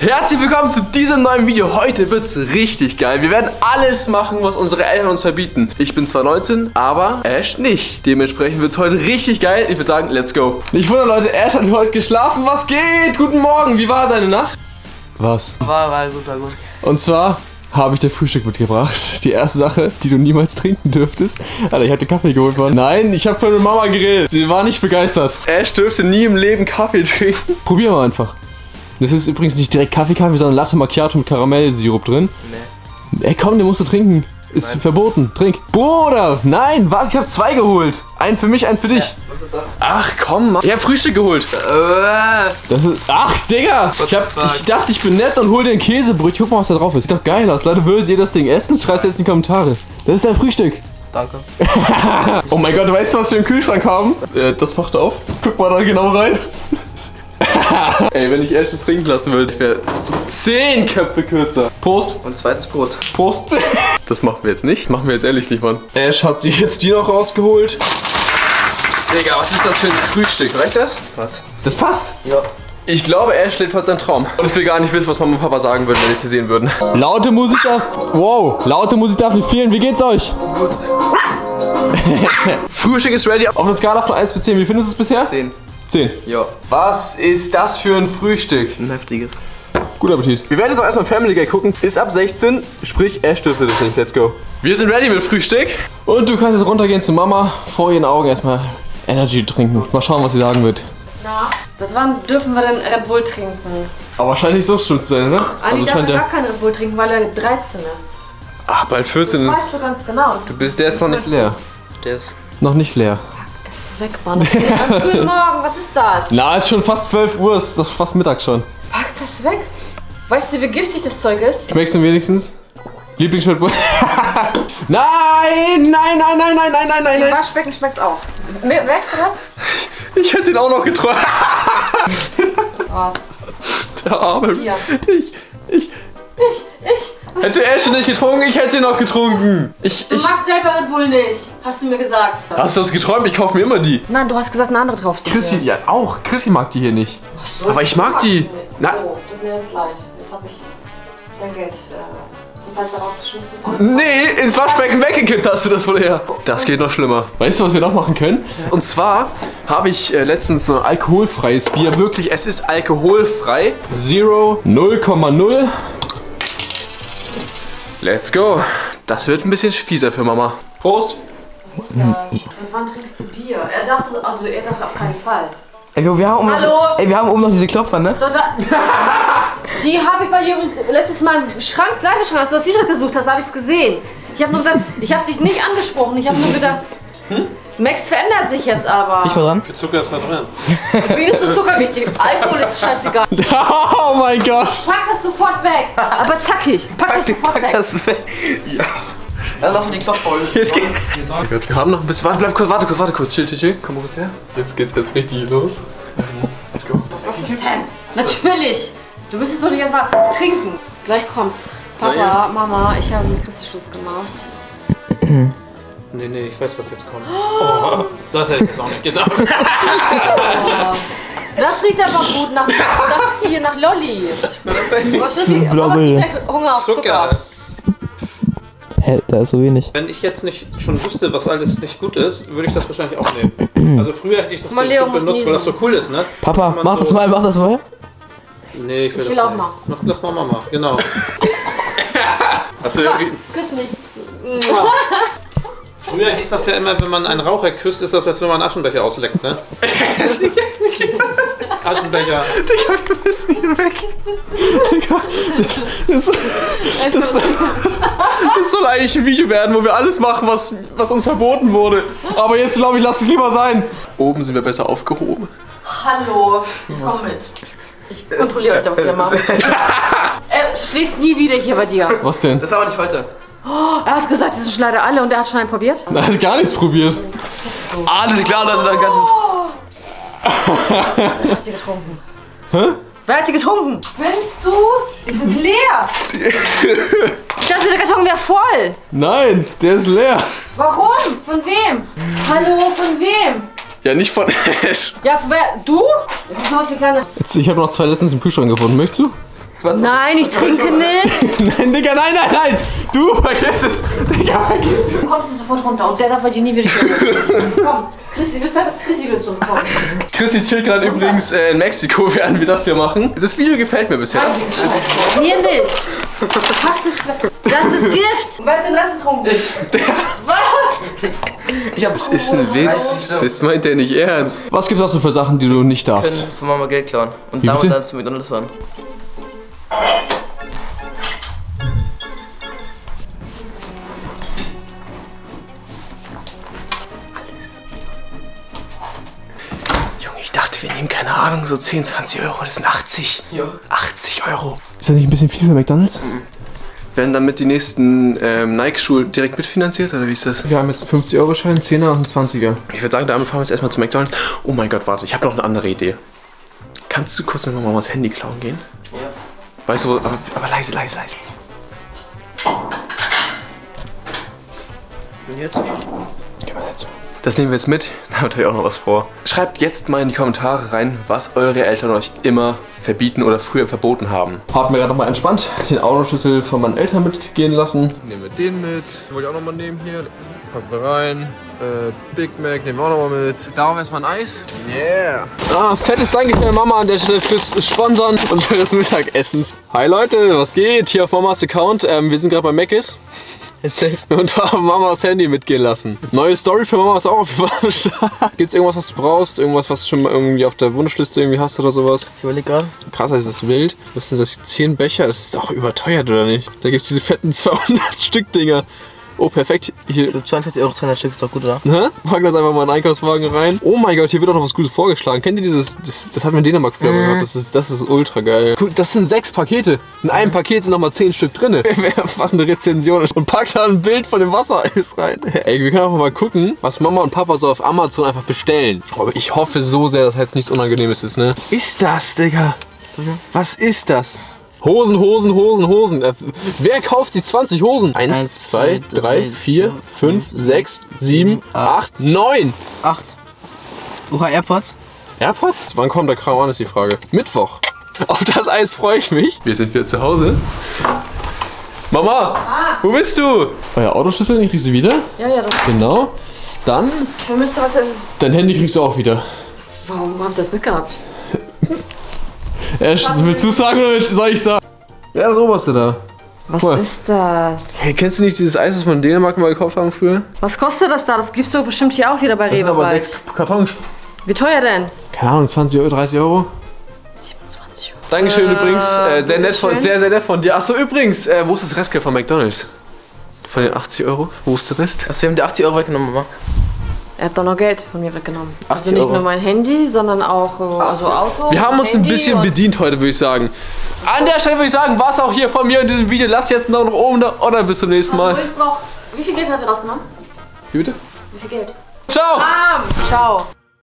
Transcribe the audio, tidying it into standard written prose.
Herzlich willkommen zu diesem neuen Video. Heute wird's richtig geil. Wir werden alles machen, was unsere Eltern uns verbieten. Ich bin zwar 19, aber Ash nicht. Dementsprechend wird's heute richtig geil. Ich würde sagen, let's go. Nicht wundern, Leute, Ash hat heute geschlafen. Was geht? Guten Morgen. Wie war deine Nacht? Was? War super gut. Und zwar habe ich dir Frühstück mitgebracht. Die erste Sache, die du niemals trinken dürftest. Alter, ich habe dir Kaffee geholt, Mann. Nein, ich habe für meine Mama geredet. Sie war nicht begeistert. Ash dürfte nie im Leben Kaffee trinken. Probier mal einfach. Das ist übrigens nicht direkt Kaffee, sondern Latte Macchiato mit Karamellsirup drin. Nee. Ey, komm, den musst du trinken. Ist nein. Verboten. Trink. Bruder! Nein, was? Ich hab zwei geholt. Einen für mich, einen für dich. Was ist das? Ach, komm, Mann. Ich hab Frühstück geholt. Das ist... Ach, Digga! Ich dachte, ich bin nett und hol dir ein Käsebrötchen. Guck mal, was da drauf ist. Sieht doch geil aus. Leute, würdet ihr das Ding essen? Schreibt jetzt in die Kommentare. Das ist dein Frühstück. Danke. Oh mein Gott, weißt du, was wir im Kühlschrank haben? Das macht auf. Guck mal da genau rein. Ey, wenn ich erst das trinken lassen würde, ich wäre 10 Köpfe kürzer. Prost. Und zweites Prost. Prost. Das machen wir jetzt nicht. Das machen wir jetzt ehrlich nicht, Mann. Ash hat sich jetzt die noch rausgeholt. Digga, was ist das für ein Frühstück? Reicht das? Das passt. Das passt? Ja. Ich glaube, Ash lebt heute seinen Traum. Und ich will gar nicht wissen, was Mama und Papa sagen würden, wenn ich sie sehen würden. Laute Musik darf... Wow. Laute Musik darf nicht fehlen. Wie geht's euch? Gut. Frühstück ist ready. Auf einer Skala von 1 bis 10. Wie findest du es bisher? 10. 10. Ja. Was ist das für ein Frühstück? Ein heftiges. Guten Appetit. Wir werden jetzt auch erstmal Family Guy gucken. Ist ab 16, sprich Ash dürfte das nicht. Let's go. Wir sind ready mit Frühstück. Und du kannst jetzt runtergehen zu Mama. Vor ihren Augen erstmal Energy trinken. Mal schauen, was sie sagen wird. Na, das waren, dürfen wir dann Red Bull trinken. Aber wahrscheinlich so schlimm zu sein, ne? Also darf er gar keinen Red Bull trinken, weil er 13 ist. Ach, bald 14. Das weißt du ganz genau. Der ist noch nicht leer. Der ist noch nicht leer. Weg, Mann. Guten Morgen, was ist das? Na, ist schon fast 12 Uhr, ist doch fast Mittag schon. Pack das weg. Weißt du, wie giftig das Zeug ist? Schmeckst du wenigstens? Lieblingsschmeckt. Nein. Im Waschbecken schmeckt's auch. Merkst du das? Ich hätte ihn auch noch getroffen. Was? Der Arme. Hier. Ich. Hätte er schon nicht getrunken, ich hätte ihn noch getrunken. Du magst selber Red Bull nicht, hast du mir gesagt. Hast du das geträumt? Ich kaufe mir immer die. Nein, du hast gesagt, eine andere drauf. Chrissi, ja auch. Chrissi mag die hier nicht. So, aber ich mag die. Nicht. Na. Oh, tut mir jetzt leid. Jetzt hab ich dein Geld zum Fenster rausgeschmissen. Nee, ins Waschbecken weggekippt hast du das wohl eher. Das geht noch schlimmer. Weißt du, was wir noch machen können? Ja. Und zwar habe ich letztens so ein alkoholfreies Bier. Wirklich, es ist alkoholfrei. 0,0. Let's go. Das wird ein bisschen fieser für Mama. Prost. Was ist das? Und wann trinkst du Bier? Er dachte auf keinen Fall. Ey, wir haben oben noch diese Klopfer, ne? Die habe ich bei dir letztes Mal im Schrank, Kleiderschrank, als du das T-Shirt gesucht hast, habe ich es gesehen. Ich habe nur gedacht, ich habe dich nicht angesprochen. Ich habe nur gedacht, Max verändert sich jetzt aber. Ich war dran. Für Zucker ist da drin. Mir ist nur Zucker wichtig. Alkohol ist scheißegal. Oh mein Gott. Pack das sofort weg. Aber zackig. Pack das sofort weg. Ja. Dann lassen wir den Klopf voll. Jetzt geht's. Wir haben noch ein bisschen. Warte kurz. Chill. Komm mal kurz her. Jetzt geht's erst richtig los. Let's go. Was ist denn? Natürlich. Du wirst es doch nicht einfach trinken. Gleich kommt's. Papa, ja. Mama, ich habe mit Christi Schluss gemacht. Nee, ich weiß, was jetzt kommt. Oh, das hätte ich jetzt auch nicht gedacht. Das riecht aber gut nach Lolli. Wahrscheinlich kriegt Hunger auf Zucker. Hä, da ist so wenig. Wenn ich jetzt nicht schon wüsste, was alles nicht gut ist, würde ich das wahrscheinlich auch nehmen. Also früher hätte ich das bestimmt benutzt, weil das so cool ist, ne? Papa, mach das mal. Nee, ich will auch mal. Lass mal Mama, genau. Also, küss mich. Früher hieß das ja immer, wenn man einen Raucher küsst, ist das, als wenn man einen Aschenbecher ausleckt, ne? Aschenbecher. Digga, du bist nie weg. Digga, das soll eigentlich ein Video werden, wo wir alles machen, was uns verboten wurde. Aber jetzt, glaube ich, lass es lieber sein. Oben sind wir besser aufgehoben. Hallo, komm mit. Ich kontrolliere euch da, was ihr macht. Er schläft nie wieder hier bei dir. Was denn? Das ist aber nicht heute. Oh, er hat gesagt, die sind leider alle und er hat schon einen probiert? Er hat gar nichts probiert. Alles klar, das ist ein ganzes... Wer hat die getrunken? Hä? Wer hat die getrunken? Spinnst du? Die sind leer. Ich dachte, der Karton wäre voll. Nein, der ist leer. Warum? Von wem? Hallo, von wem? Ja, nicht von Ash. Ja, wer? Du? Das ist sowas wie kleines... Ich habe noch zwei letztens im Kühlschrank gefunden. Möchtest du? Was? Nein, ich trinke nicht. Nein, Digga, nein, nein, nein. Du vergiss es. Digga, vergiss es. Du kommst sofort runter und der darf bei dir nie wieder kommen. Komm, Chrissi, wird Zeit, dass Chrissi wieder zurückkommt. Chrissi chillt gerade übrigens in Mexiko, während wir das hier machen. Das Video gefällt mir bisher. Mir nicht. Fuck, das ist Gift. Wer hat den Rest getrunken? Das ist ein Witz. Das meint er nicht ernst. Was gibt es denn für Sachen, die du nicht darfst? Wir können von Mama Geld klauen und damit dann zu McDonalds fahren. Wir nehmen, keine Ahnung, so 10, 20 Euro, das sind 80. Ja. 80 Euro. Ist das nicht ein bisschen viel für McDonalds? Mhm. Werden damit die nächsten Nike-Schuhe direkt mitfinanziert, oder wie ist das? Wir haben jetzt einen 50-Euro-Schein, einen 10er und einen 20er. Ich würde sagen, damit fahren wir jetzt erstmal zu McDonalds. Oh mein Gott, warte, ich habe noch eine andere Idee. Kannst du kurz nochmal Mamas Handy klauen gehen? Ja. Weißt du, aber leise, leise, leise. Und jetzt? Gehen wir jetzt. Das nehmen wir jetzt mit, damit habe ich auch noch was vor. Schreibt jetzt mal in die Kommentare rein, was eure Eltern euch immer verbieten oder früher verboten haben. Hab mir gerade nochmal entspannt den Autoschlüssel von meinen Eltern mitgehen lassen. Nehmen wir den mit, wollte ich auch nochmal nehmen hier. Packen wir rein. Big Mac nehmen wir auch nochmal mit. Darauf erstmal ein Eis. Yeah. Ah, fettes Dankeschön Mama an der Stelle fürs Sponsern unseres Mittagessens. Hi Leute, was geht? Hier auf Mamas Account. Wir sind gerade bei Mc's. Und haben Mamas Handy mitgehen lassen. Neue Story für Mama ist auch auf jeden Fall. Gibt's irgendwas, was du brauchst? Irgendwas, was du schon mal irgendwie auf der Wunschliste irgendwie hast oder sowas? Ich überlege gerade. Krass, ist das wild. Was sind das? 10 Becher? Das ist auch überteuert, oder nicht? Da gibt's diese fetten 200-Stück-Dinger. Oh, perfekt. Hier 22 Euro 200 Stück ist doch gut, oder? Ne? Packen das einfach mal in den Einkaufswagen rein. Oh mein Gott, hier wird auch noch was Gutes vorgeschlagen. Kennt ihr dieses? Das hat man in Dänemark früher gehabt. Das ist ultra geil. Cool, das sind 6 Pakete. In einem Paket sind nochmal 10 Stück drin. Wir machen eine Rezension und packt da ein Bild von dem Wassereis rein. Ey, wir können auch mal gucken, was Mama und Papa so auf Amazon einfach bestellen. Aber ich hoffe so sehr, dass jetzt nichts Unangenehmes ist, ne? Was ist das, Digga? Was ist das? Hosen, Hosen, Hosen, Hosen. Wer kauft sich 20 Hosen? 1, 2, 3, 4, 5, 6, 7, 8, 9. 8. Oha, AirPods? AirPods? Wann kommt der Kram an, ist die Frage. Mittwoch. Auf das Eis freue ich mich. Wir sind wieder zu Hause. Mama, wo bist du? Euer Autoschlüssel, den kriegst du wieder? Ja, ja. Das genau. Dann... Ich vermisse was... Dein Handy kriegst du auch wieder. Warum habt ihr das mitgehabt? Willst du sagen oder soll ich sagen? Ja, das oberste da. Was ist das? Hey, kennst du nicht dieses Eis, was wir in Dänemark mal gekauft haben früher? Was kostet das da? Das gibst du bestimmt hier auch wieder bei Rewe. Das sind aber 6 Kartons. Wie teuer denn? Keine Ahnung, 20 Euro, 30 Euro? 27 Euro. Dankeschön übrigens. Sehr nett von, sehr, sehr nett von dir. Achso, übrigens, wo ist das Restgeld von McDonalds? Von den 80 Euro? Wo ist der Rest? Also, wir haben die 80 Euro weggenommen, Mama. Er hat doch noch Geld von mir weggenommen. Also nicht nur mein Handy, sondern auch also Auto. Wir haben uns ein bisschen bedient heute, würde ich sagen. An der Stelle würde ich sagen, war es auch hier von mir in diesem Video. Lasst jetzt einen Daumen nach oben da oder bis zum nächsten Mal. Wie viel Geld habt ihr rausgenommen? Wie bitte? Wie viel Geld? Ciao! Ciao!